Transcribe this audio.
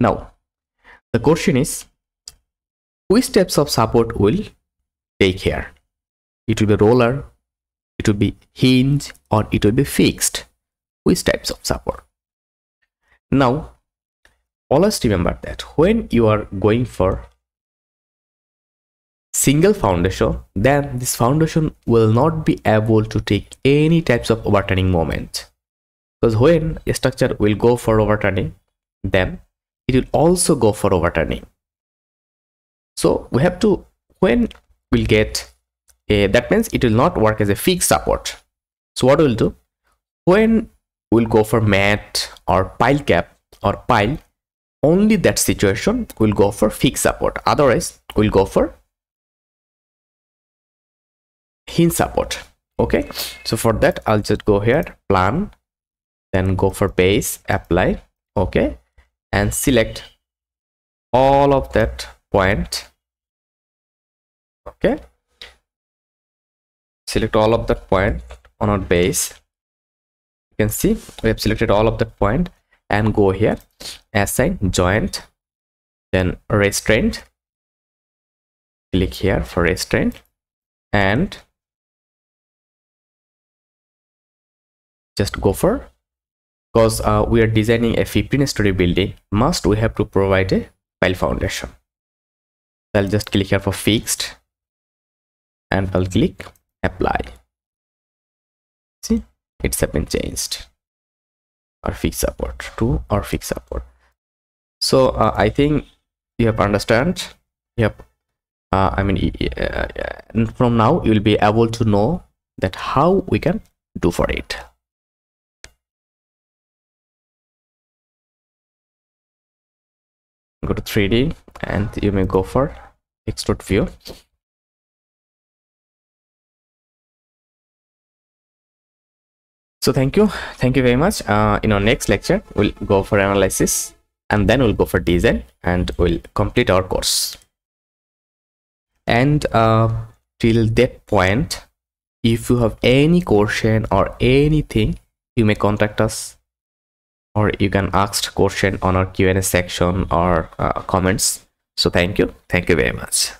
Now, the question is, which steps of support will take here? It will be roller, it will be hinge, or it will be fixed. Which types of support? Now, always remember that when you are going for single foundation, then this foundation will not be able to take any types of overturning moment, because when a structure will go for overturning, then it will also go for overturning. So we have to, when we'll get a, that means it will not work as a fixed support. So what we'll do, when we'll go for mat or pile cap or pile, only that situation will go for fixed support, otherwise we'll go for hinge support. Okay, so for that I'll just go here, plan, then go for base, apply, okay, and select all of that point. Okay, select all of that point on our base. You can see we have selected all of that point, and go here, assign joint, then restraint, click here for restraint, and just go for, because we are designing a 15-story building, must we have to provide a pile foundation. I'll just click here for fixed, and I'll click apply. See, it's been changed, or fixed support to or fixed support. So I think you have understand. Yep. From now you will be able to know that how we can do for it. Go to 3D, and you may go for extrude view. So thank you very much. In our next lecture we'll go for analysis, and then we'll go for design, and we'll complete our course. And till that point, if you have any question or anything, you may contact us, or you can ask question on our Q&A section or comments. So thank you very much.